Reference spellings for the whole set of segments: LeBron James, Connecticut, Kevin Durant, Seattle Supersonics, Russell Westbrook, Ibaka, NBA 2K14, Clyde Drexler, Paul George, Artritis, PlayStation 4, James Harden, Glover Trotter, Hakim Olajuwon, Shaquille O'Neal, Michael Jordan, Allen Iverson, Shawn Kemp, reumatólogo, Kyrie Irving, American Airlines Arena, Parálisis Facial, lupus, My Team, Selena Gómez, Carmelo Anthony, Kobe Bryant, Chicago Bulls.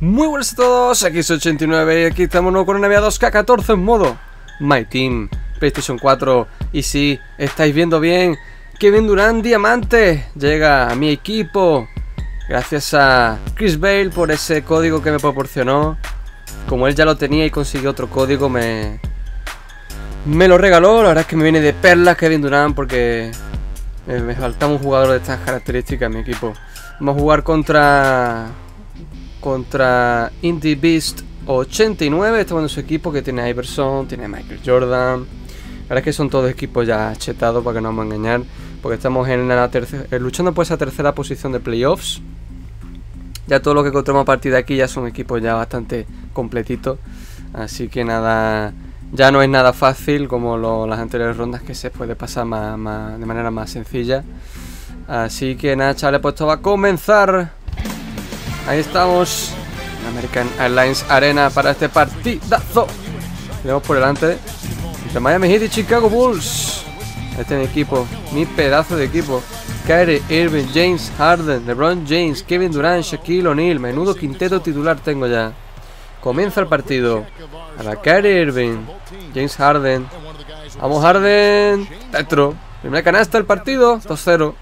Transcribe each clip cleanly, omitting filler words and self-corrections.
Muy buenas a todos, aquí soy 89 y aquí estamos nuevo con NBA 2K14 en modo My Team, PlayStation 4. Y si estáis viendo bien, Kevin Durant diamante llega a mi equipo. Gracias a Chris Bale por ese código que me proporcionó. Como él ya lo tenía y consiguió otro código, me lo regaló. La verdad es que me viene de perlas Kevin Durant porque me faltaba un jugador de estas características en mi equipo. Vamos a jugar contra IndieBeast89. Estamos en su equipo que tiene Iverson, tiene Michael Jordan. La verdad es que son todos equipos ya chetados, para que no vamos a engañar, porque estamos en la luchando por esa tercera posición de playoffs. Ya todo lo que encontramos a partir de aquí ya son equipos ya bastante completitos. Así que nada, ya no es nada fácil como las anteriores rondas, que se puede pasar de manera más sencilla. Así que nada, chavales, pues esto va a comenzar. Ahí estamos, en American Airlines Arena para este partidazo. Tenemos por delante entre Miami Heat y Chicago Bulls. Este es mi equipo, mi pedazo de equipo. Kyrie Irving, James Harden, LeBron James, Kevin Durant, Shaquille O'Neal. Menudo quinteto titular tengo ya. Comienza el partido. Ahora Kyrie Irving, James Harden. Vamos Harden, dentro. Primera canasta del partido, 2-0.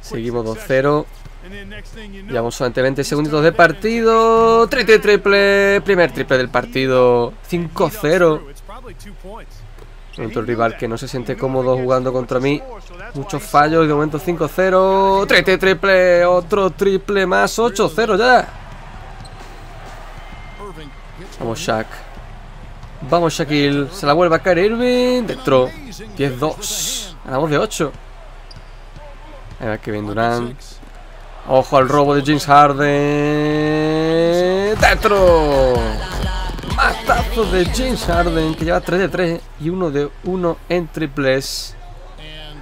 Seguimos 2-0. Llevamos solamente 20 segunditos de partido. Triple. Primer triple del partido, 5-0. Contra el rival que no se siente cómodo jugando contra mí. Muchos fallos y de momento 5-0. Triple. Otro triple más. 8-0 ya. Vamos Shaq. Vamos Shaquille. Se la vuelve a caer Irving. Dentro. 10-2. Ganamos de 8. A ver, Kevin Durant. Ojo al robo de James Harden. Dentro. Matazo de James Harden, que lleva 3 de 3 y 1 de 1 en triples.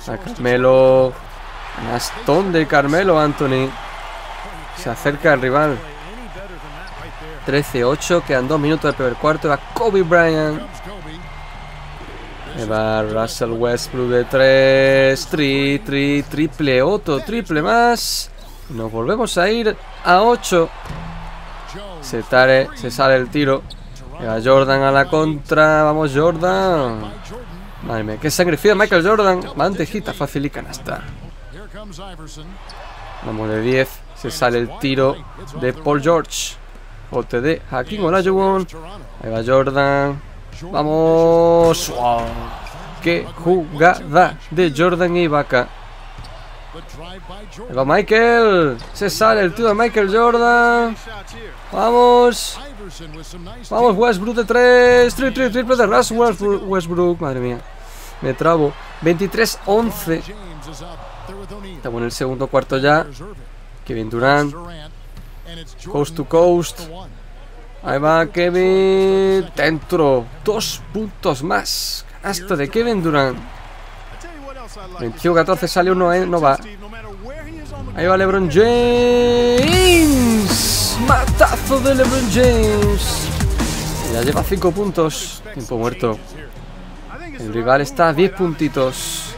A Carmelo. Bastón de Carmelo Anthony. Se acerca al rival. 13-8. Quedan 2 minutos del primer cuarto. Va Kobe Bryant. Va Russell Westbrook de 3. Triple. Otro triple más. Nos volvemos a ir a 8. Se sale el tiro. Llega Jordan a la contra. Vamos Jordan. Madre mía, qué sangre fría Michael Jordan. Bandejita fácil y canasta. Vamos de 10. Se sale el tiro de Paul George. Bote de Hakim Olajuwon. Ahí va Jordan. Vamos. ¡Wow! Qué jugada de Jordan y Ibaka. Ahí va Michael. Se sale el tiro de Michael Jordan. Vamos. Vamos Westbrook de 3. Triple de Russell Westbrook. Madre mía, me trabo. 23-11. Estamos en el segundo cuarto ya. Kevin Durant. Coast to coast. Ahí va Kevin. Dentro. 2 puntos más. Canasta de Kevin Durant. 21-14. Sale uno, no va. Ahí va LeBron James. Matazo de LeBron James. Ya lleva 5 puntos. Tiempo muerto. El rival está a 10 puntitos.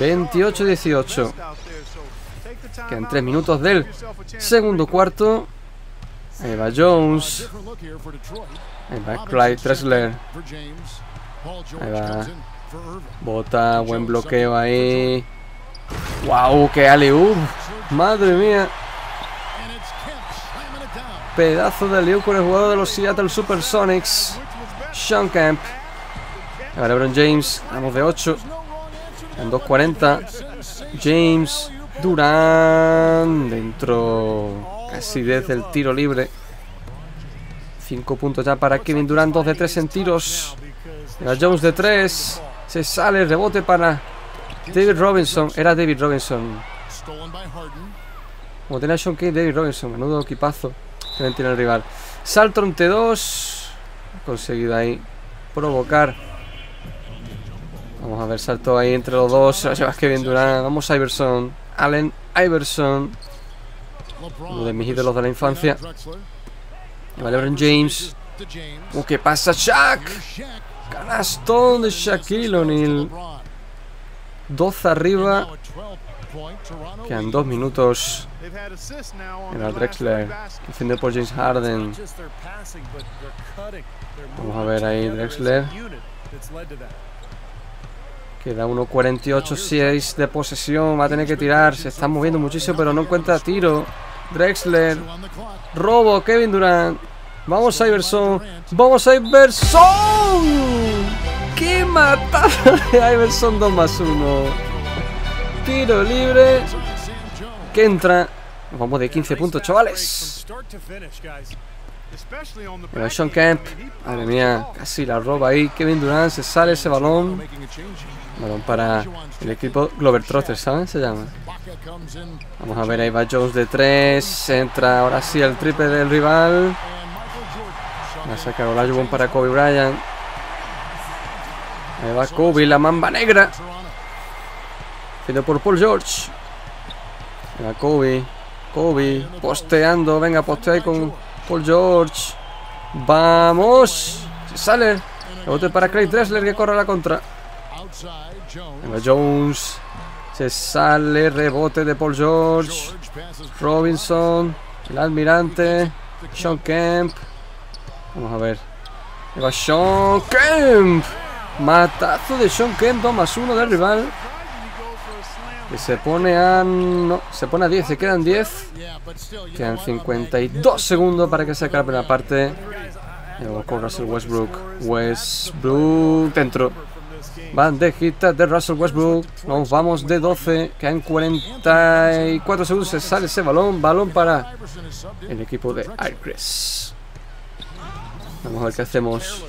28-18. Quedan 3 minutos del segundo cuarto. Ahí va Jones. Ahí va Clyde Drexler. Ahí va. Bota, buen bloqueo ahí. ¡Wow! ¡Qué alley-oop! ¡Madre mía! Pedazo de alley-oop con el jugador de los Seattle Supersonics, Shawn Kemp. Ahí va LeBron James. Vamos de 8. En 2.40. James Durant. Dentro. Casi desde el tiro libre. 5 puntos ya para Kevin Durant. 2 de 3 en tiros. Era Jones de 3. Se sale el rebote para David Robinson. Era David Robinson. Como tenía Shawn Kemp, David Robinson. Menudo equipazo que tiene el rival. Salto entre 2. Conseguido ahí provocar. Vamos a ver, salto ahí entre los dos. Se la lleva Kevin Durant. Vamos Iverson. Allen Iverson. Uno de mis ídolos de la infancia. Vale, LeBron James. ¿Qué pasa, Shaq? Canastón de Shaquille O'Neal. 12 arriba. Quedan 2 minutos. Mira, Drexler, defiende por James Harden. Vamos a ver ahí Drexler. Queda 1.48-6 de posesión. Va a tener que tirar. Se está moviendo muchísimo, pero no encuentra tiro. Drexler. Robo, Kevin Durant. Vamos a Iverson. ¡Vamos a Iverson! ¡Qué matada de Iverson! 2+1. Tiro libre. Que entra. Nos vamos de 15 puntos, chavales. Pero Shawn Kemp, madre mía, casi la roba ahí. Kevin Durant se sale ese balón. Balón para el equipo Glover Trotter, ¿saben? Se llama. Vamos a ver, ahí va Jones de 3. Entra ahora sí el triple del rival. La saca Olajuwon para Kobe Bryant. Ahí va Kobe, la mamba negra. Fido por Paul George. Ahí va Kobe. Kobe posteando. Venga, postea ahí con Paul George. Vamos. Se sale. Rebote para Clyde Drexler, que corre a la contra. Emma Jones. Se sale. Rebote de Paul George. Robinson. El almirante. Shawn Kemp. Vamos a ver. Emma Shawn Kemp. Matazo de Shawn Kemp. 2+1 del rival. Que se pone a... no, se pone a 10, se quedan 10. Quedan 52 segundos para que se acabe la parte. Luego con Russell Westbrook. Westbrook dentro. Bandejita de Russell Westbrook. Nos vamos de 12. Quedan 44 segundos. Se sale ese balón. Balón para el equipo de Chris. Vamos a ver qué hacemos.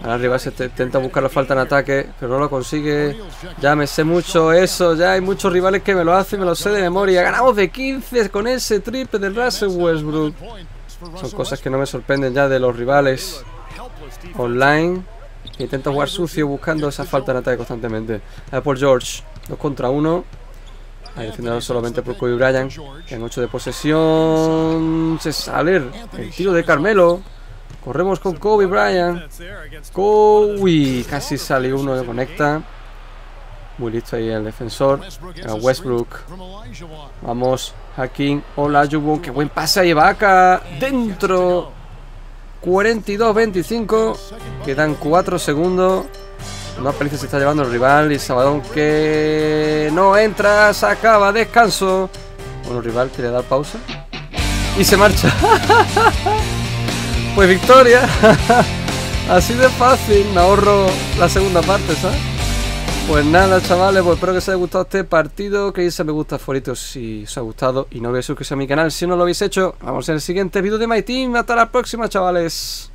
Ahora arriba se intenta buscar la falta en ataque, pero no lo consigue. Ya me sé mucho eso, ya hay muchos rivales que me lo hacen, me lo sé de memoria. Ganamos de 15 con ese triple de Russell Westbrook. Son cosas que no me sorprenden ya de los rivales online. Intenta jugar sucio buscando esa falta en ataque constantemente. Ahora por George, 2 contra 1. Ahí defendido solamente por Kobe Bryant. En 8 de posesión. Se sale el tiro de Carmelo. Corremos con Kobe Bryant. Kobe. Casi sale uno que conecta. Muy listo ahí el defensor. A Westbrook. Vamos. Hakim Olajuwon. Qué buen pase ahí va acá. Dentro. 42-25. Quedan 4 segundos. Una paliza se está llevando el rival. Y Sabadón que no entra. Se acaba. Descanso. Bueno, el rival quiere dar pausa. Y se marcha. Pues victoria, así de fácil, me ahorro la segunda parte, ¿sabes? Pues nada, chavales, pues espero que os haya gustado este partido, que deis a me gusta favorito si os ha gustado y no olvidéis suscribiros a mi canal si no lo habéis hecho. Vamos en el siguiente vídeo de My Team, hasta la próxima, chavales.